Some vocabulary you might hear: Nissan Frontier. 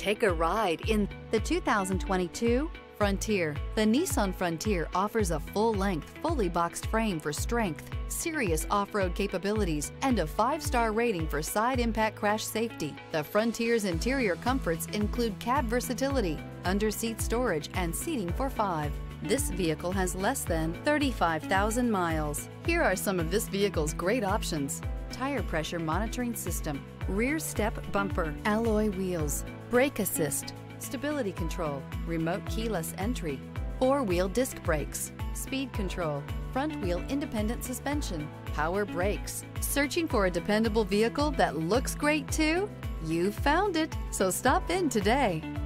Take a ride in the 2022 Frontier. The Nissan Frontier offers a full-length, fully boxed frame for strength, serious off-road capabilities, and a 5-star rating for side impact crash safety. The Frontier's interior comforts include cab versatility, under-seat storage, and seating for 5. This vehicle has less than 35,000 miles. Here are some of this vehicle's great options: tire pressure monitoring system, rear step bumper, alloy wheels, brake assist, stability control, remote keyless entry, 4-wheel disc brakes, speed control, front wheel independent suspension, power brakes. Searching for a dependable vehicle that looks great too? You found it, so stop in today.